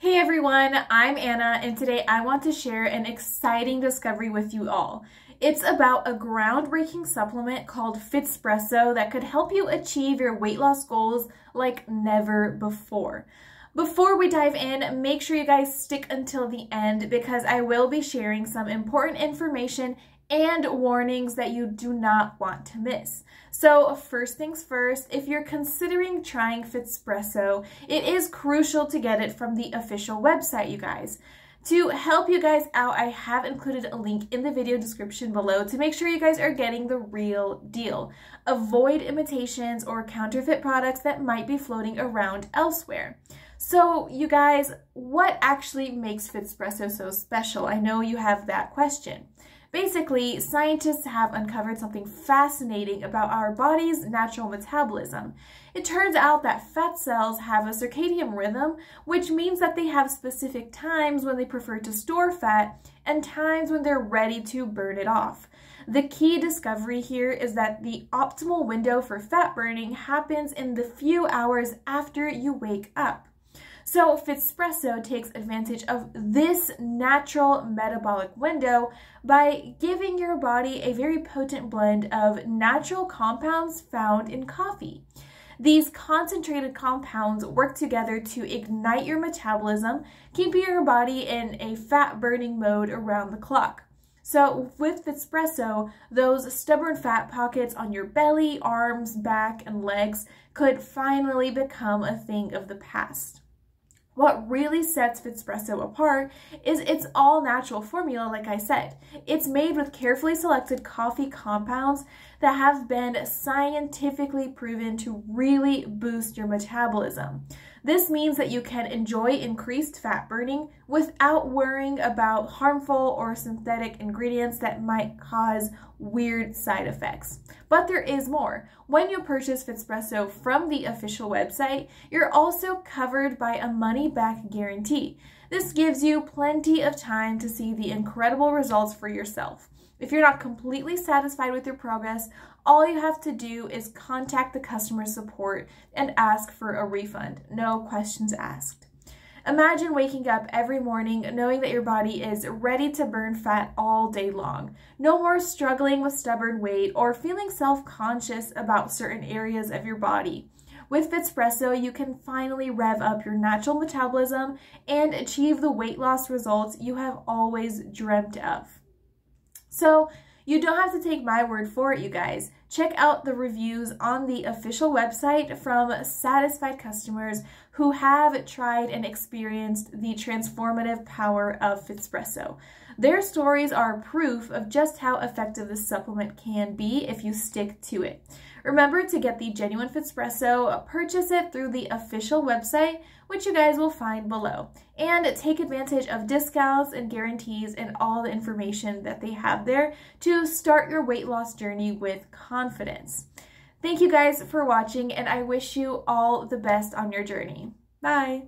Hey everyone, I'm Anna, and today I want to share an exciting discovery with you all. It's about a groundbreaking supplement called Fitspresso that could help you achieve your weight loss goals like never before. Before we dive in, make sure you guys stick until the end because I will be sharing some important information and warnings that you do not want to miss. So first things first, if you're considering trying Fitspresso, it is crucial to get it from the official website, you guys. To help you guys out, I have included a link in the video description below to make sure you guys are getting the real deal. Avoid imitations or counterfeit products that might be floating around elsewhere. So you guys, what actually makes Fitspresso so special? I know you have that question. Basically, scientists have uncovered something fascinating about our body's natural metabolism. It turns out that fat cells have a circadian rhythm, which means that they have specific times when they prefer to store fat and times when they're ready to burn it off. The key discovery here is that the optimal window for fat burning happens in the few hours after you wake up. So Fitspresso takes advantage of this natural metabolic window by giving your body a very potent blend of natural compounds found in coffee. These concentrated compounds work together to ignite your metabolism, keeping your body in a fat-burning mode around the clock. So with Fitspresso, those stubborn fat pockets on your belly, arms, back, and legs could finally become a thing of the past. What really sets Fitspresso apart is its all-natural formula, like I said. It's made with carefully selected coffee compounds that have been scientifically proven to really boost your metabolism. This means that you can enjoy increased fat burning without worrying about harmful or synthetic ingredients that might cause weird side effects. But there is more. When you purchase Fitspresso from the official website, you're also covered by a money-back guarantee. This gives you plenty of time to see the incredible results for yourself. If you're not completely satisfied with your progress, all you have to do is contact the customer support and ask for a refund. No questions asked. Imagine waking up every morning knowing that your body is ready to burn fat all day long. No more struggling with stubborn weight or feeling self-conscious about certain areas of your body. With Fitspresso, you can finally rev up your natural metabolism and achieve the weight loss results you have always dreamt of. So you don't have to take my word for it, you guys. Check out the reviews on the official website from satisfied customers who have tried and experienced the transformative power of Fitspresso. Their stories are proof of just how effective this supplement can be if you stick to it. Remember to get the genuine Fitspresso, purchase it through the official website, which you guys will find below, and take advantage of discounts and guarantees and all the information that they have there to start your weight loss journey with confidence. Thank you guys for watching, and I wish you all the best on your journey. Bye!